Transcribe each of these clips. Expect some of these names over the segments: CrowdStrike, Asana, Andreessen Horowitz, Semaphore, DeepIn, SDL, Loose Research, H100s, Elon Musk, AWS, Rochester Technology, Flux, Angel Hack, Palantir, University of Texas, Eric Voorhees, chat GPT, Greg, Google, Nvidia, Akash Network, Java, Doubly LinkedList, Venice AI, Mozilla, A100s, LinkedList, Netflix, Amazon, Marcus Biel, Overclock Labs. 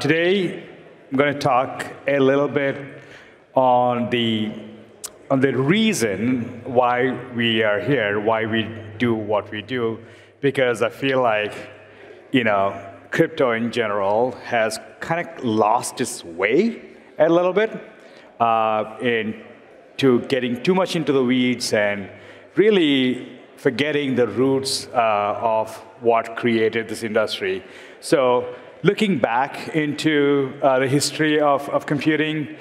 Today, I'm going to talk a little bit on the reason why we are here, why we do what we do, because I feel like, you know, crypto in general has kind of lost its way a little bit into getting too much into the weeds and really forgetting the roots of what created this industry. So, looking back into the history of computing,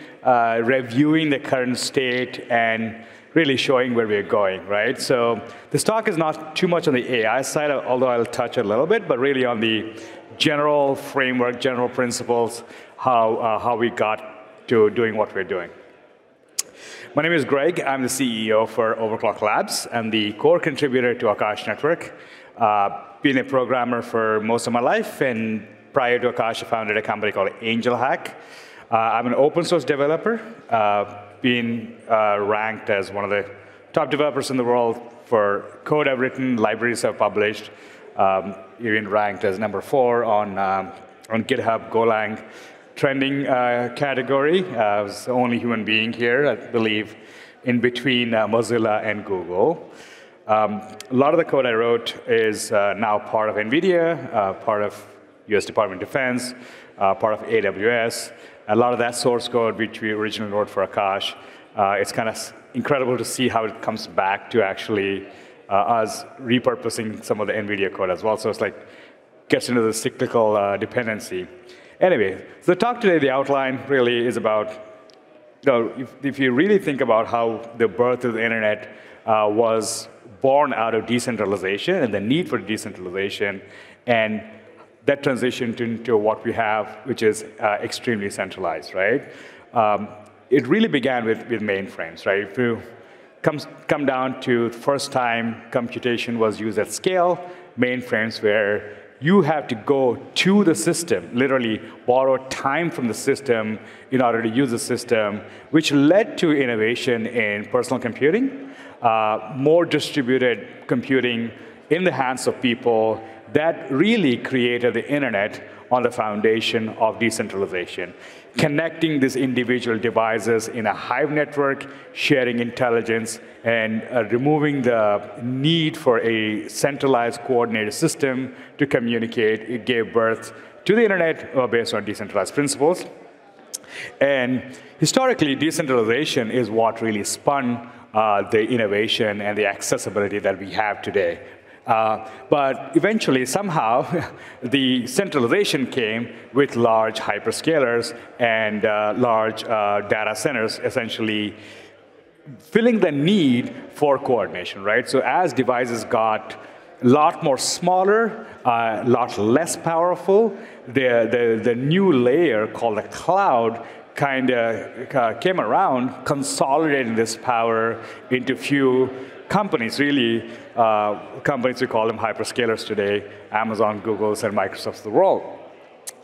reviewing the current state, and really showing where we're going, right? So this talk is not too much on the AI side, although I'll touch a little bit, but really on the general framework, general principles, how we got to doing what we're doing. My name is Greg. I'm the CEO for Overclock Labs. I'm the core contributor to Akash Network. Been a programmer for most of my life, and prior to Akash, I founded a company called Angel Hack. I'm an open source developer, being ranked as one of the top developers in the world for code I've written, libraries I've published, even ranked as number 4 on GitHub Golang trending category. I was the only human being here, I believe, in between Mozilla and Google. A lot of the code I wrote is now part of Nvidia, part of US Department of Defense, part of AWS. A lot of that source code, which we originally wrote for Akash, it's kind of incredible to see how it comes back to actually us repurposing some of the NVIDIA code as well. So it's like, gets into the cyclical dependency. Anyway, so the talk today, the outline really is about, you know, if you really think about how the birth of the internet was born out of decentralization and the need for decentralization, and that transitioned into what we have, which is extremely centralized, right? It really began with mainframes, right? If you come down to the first time computation was used at scale, mainframes where you have to go to the system, literally borrow time from the system in order to use the system, which led to innovation in personal computing, more distributed computing in the hands of people, that really created the internet on the foundation of decentralization, connecting these individual devices in a hive network, sharing intelligence, and removing the need for a centralized coordinated system to communicate. It gave birth to the internet based on decentralized principles. And historically, decentralization is what really spun the innovation and the accessibility that we have today. But eventually, somehow, the centralization came with large hyperscalers and large data centers, essentially filling the need for coordination, right? So as devices got a lot more smaller, a lot less powerful, the new layer called the cloud kind of came around, consolidating this power into few companies, really, companies, we call them hyperscalers today, Amazon, Google's, and Microsoft's of the world.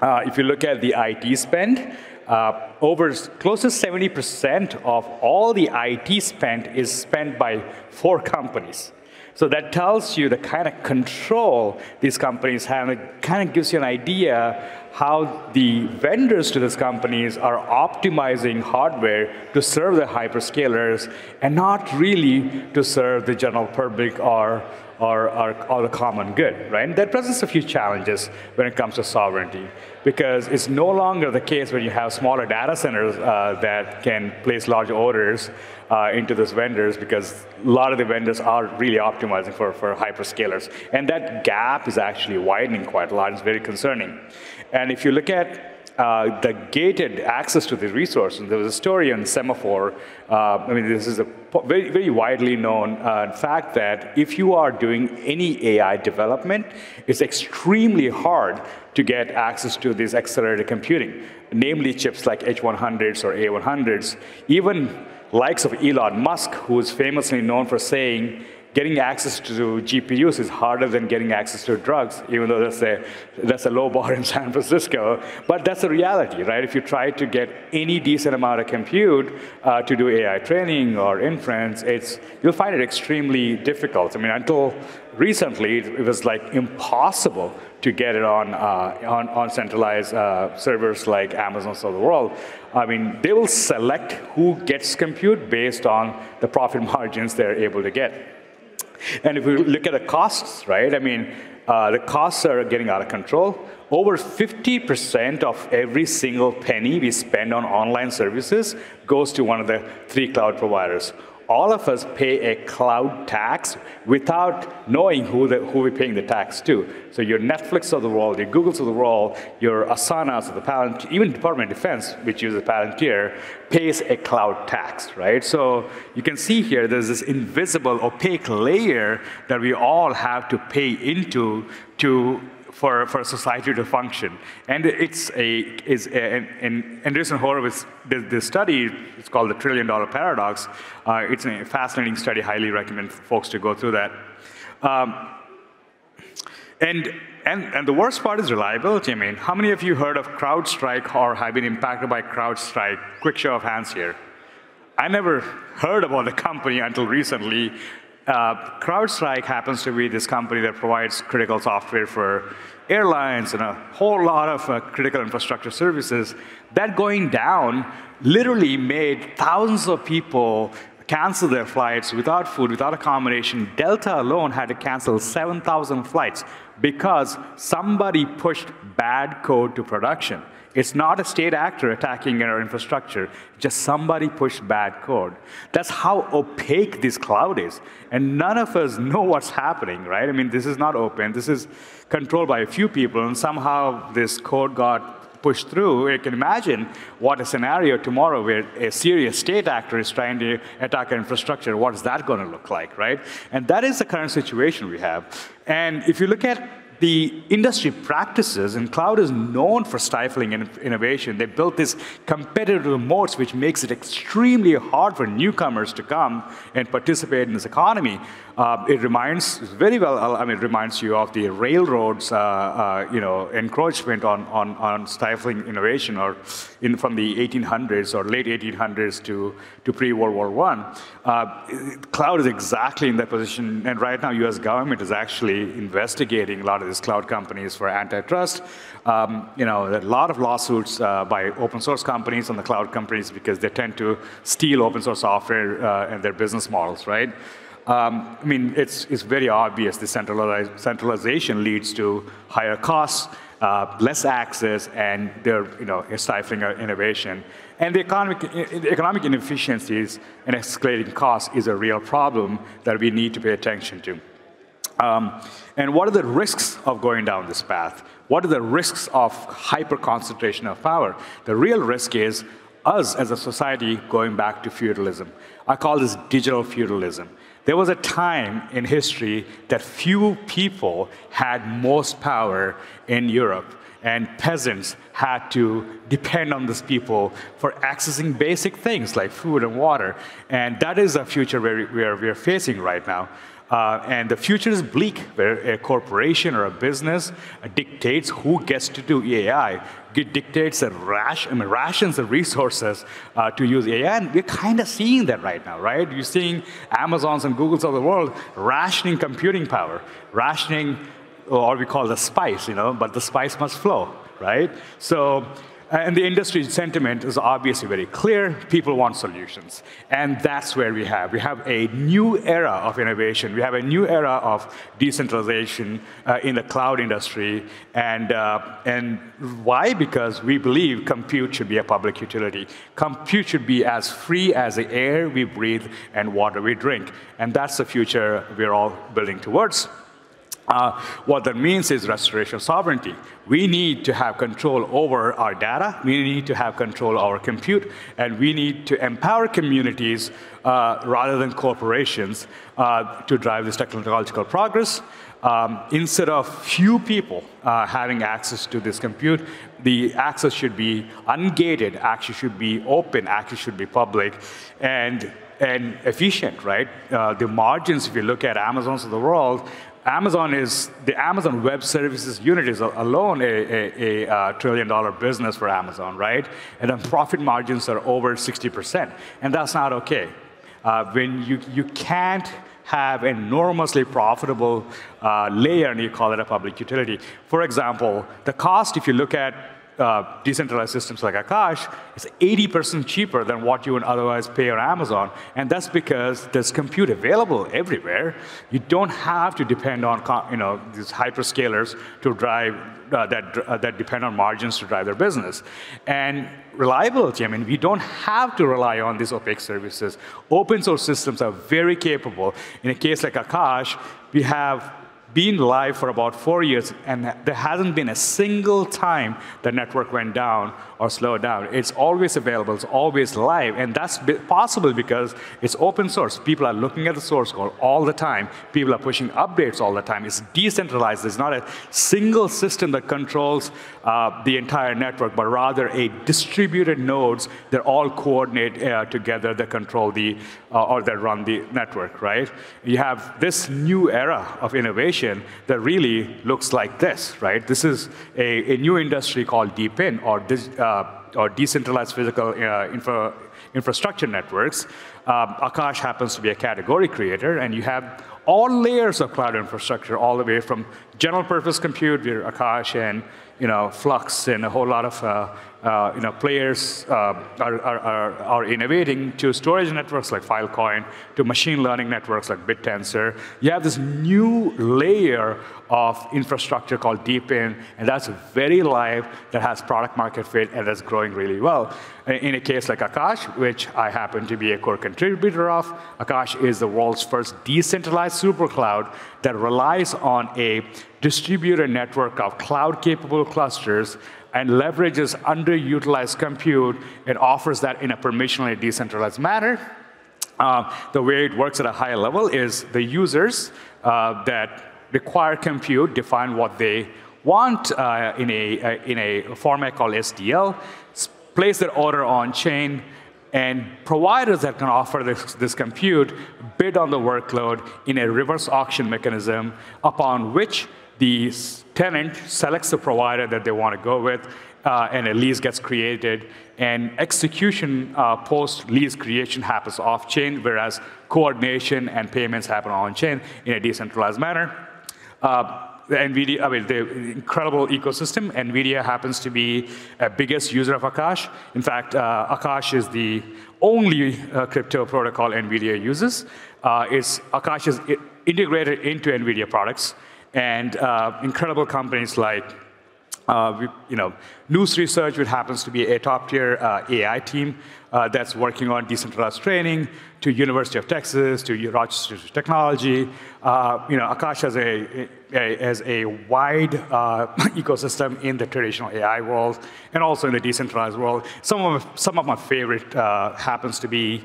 If you look at the IT spend, over close to 70% of all the IT spend is spent by 4 companies. So that tells you the kind of control these companies have, and it kind of gives you an idea how the vendors to these companies are optimizing hardware to serve the hyperscalers and not really to serve the general public or the common good, right? And that presents a few challenges when it comes to sovereignty, because it's no longer the case when you have smaller data centers that can place large orders into those vendors, because a lot of the vendors are really optimizing for hyperscalers. And that gap is actually widening quite a lot. It's very concerning. And if you look at the gated access to the resource, and there was a story on Semaphore. I mean, this is a very, very widely known fact that if you are doing any AI development, it's extremely hard to get access to this accelerated computing, namely chips like H100s or A100s. Even likes of Elon Musk, who is famously known for saying, getting access to GPUs is harder than getting access to drugs, even though that's a low bar in San Francisco. But that's the reality, right? If you try to get any decent amount of compute to do AI training or inference, you'll find it extremely difficult. I mean, until recently, it was like impossible to get it on centralized servers like Amazon's of the world, I mean, they will select who gets compute based on the profit margins they're able to get. And if we look at the costs, right, I mean, the costs are getting out of control. Over 50% of every single penny we spend on online services goes to one of the 3 cloud providers. All of us pay a cloud tax without knowing who we're paying the tax to. So your Netflix of the world, your Googles of the world, your Asanas of the Palantir, even Department of Defense, which uses Palantir, pays a cloud tax, right? So you can see here, there's this invisible, opaque layer that we all have to pay into for society to function. And it's Andreessen Horowitz did this study, it's called the $1 trillion paradox. It's a fascinating study, highly recommend folks to go through that. And the worst part is reliability. I mean, how many of you heard of CrowdStrike or have been impacted by CrowdStrike? Quick show of hands here. I never heard about the company until recently. CrowdStrike happens to be this company that provides critical software for airlines and a whole lot of critical infrastructure services. That going down literally made thousands of people cancel their flights without food, without accommodation. Delta alone had to cancel 7,000 flights because somebody pushed bad code to production. It's not a state actor attacking our infrastructure, just somebody pushed bad code. That's how opaque this cloud is. And none of us know what's happening, right? I mean, this is not open. This is controlled by a few people, and somehow this code got pushed through. You can imagine what a scenario tomorrow where a serious state actor is trying to attack our infrastructure. What is that going to look like, right? And that is the current situation we have. And if you look at the industry practices, and cloud is known for stifling innovation. They built this competitive moats, which makes it extremely hard for newcomers to come and participate in this economy. It reminds very well. I mean, it reminds you of the railroads, you know, encroachment on stifling innovation, or from the 1800s or late 1800s to pre-World War I. Cloud is exactly in that position, and right now, U.S. government is actually investigating a lot of these cloud companies for antitrust. You know, there are a lot of lawsuits by open source companies and the cloud companies because they tend to steal open source software and their business models, right? I mean, it's very obvious the centralization leads to higher costs, less access, and they're stifling innovation. And the economic inefficiencies and escalating costs is a real problem that we need to pay attention to. And what are the risks of going down this path? What are the risks of hyper-concentration of power? The real risk is us as a society going back to feudalism. I call this digital feudalism. There was a time in history that few people had most power in Europe, and peasants had to depend on these people for accessing basic things like food and water. And that is a future where we are facing right now. And the future is bleak, where a corporation or a business dictates who gets to do AI. It dictates and rations the resources to use AI, and we're kind of seeing that right now, right? You're seeing Amazons and Googles of the world rationing computing power, rationing, or we call the spice, you know, but the spice must flow, right? So. And the industry sentiment is obviously very clear. People want solutions. And that's where we have a new era of innovation. We have a new era of decentralization in the cloud industry. And why? Because we believe compute should be a public utility. Compute should be as free as the air we breathe and water we drink. And that's the future we're all building towards. What that means is restoration of sovereignty. We need to have control over our data, we need to have control over compute, and we need to empower communities rather than corporations to drive this technological progress. Instead of few people having access to this compute, the access should be ungated, access should be open, access should be public, and efficient, right? The margins, if you look at Amazons of the world, the Amazon Web Services unit is alone a $1 trillion business for Amazon, right? And the profit margins are over 60%, and that's not okay. When you can't have enormously profitable layer, and you call it a public utility. For example, the cost, if you look at decentralized systems like Akash, is 80% cheaper than what you would otherwise pay on Amazon. And that's because there's compute available everywhere. You don't have to depend on these hyperscalers to drive that depend on margins to drive their business. And reliability, I mean, we don't have to rely on these opaque services. Open source systems are very capable. In a case like Akash, we have been live for about 4 years, and there hasn't been a single time the network went down or slowed down. It's always available, it's always live, and that's possible because it's open source. People are looking at the source code all the time. People are pushing updates all the time. It's decentralized. There's not a single system that controls the entire network, but rather a distributed nodes that all coordinate together, that control the, or that run the network, right? You have this new era of innovation that really looks like this, right? This is a new industry called DeepIn, or decentralized physical infrastructure networks. Akash happens to be a category creator, and you have all layers of cloud infrastructure, all the way from general purpose compute, where Akash and Flux and a whole lot of players are innovating, to storage networks like Filecoin, to machine learning networks like BitTensor. You have this new layer of infrastructure called DeepIn, and that's very live, that has product market fit, and that's growing really well. In a case like Akash, which I happen to be a core contributor of, Akash is the world's first decentralized supercloud that relies on a distributed network of cloud-capable clusters and leverages underutilized compute and offers that in a permissionally decentralized manner. The way it works at a high level is the users that require compute define what they want in a format called SDL, place their order on chain, and providers that can offer this compute bid on the workload in a reverse auction mechanism, upon which the tenant selects the provider that they want to go with, and a lease gets created. And execution post-lease creation happens off-chain, whereas coordination and payments happen on-chain in a decentralized manner. NVIDIA, I mean, the incredible ecosystem. NVIDIA happens to be the biggest user of Akash. In fact, Akash is the only crypto protocol NVIDIA uses. Akash is integrated into NVIDIA products. And incredible companies like Loose Research, which happens to be a top-tier AI team that's working on decentralized training, to University of Texas, to Rochester Technology. Akash has a wide ecosystem in the traditional AI world and also in the decentralized world. Some of my favorite happens to be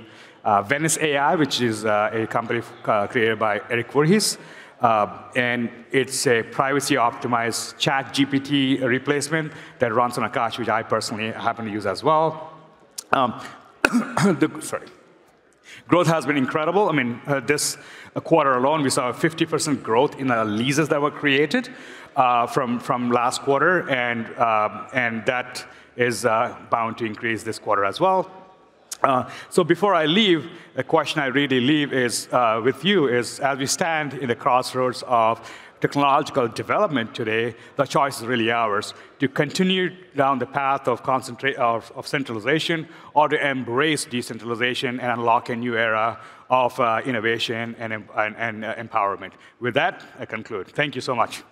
Venice AI, which is a company created by Eric Voorhees. And it's a privacy-optimized chat GPT replacement that runs on Akash, which I personally happen to use as well. Growth has been incredible. I mean, this quarter alone, we saw a 50% growth in the leases that were created from last quarter, and that is bound to increase this quarter as well. So before I leave, the question I really leave is with you is, as we stand in the crossroads of technological development today, the choice is really ours: to continue down the path of centralization, or to embrace decentralization and unlock a new era of innovation and empowerment. With that, I conclude. Thank you so much.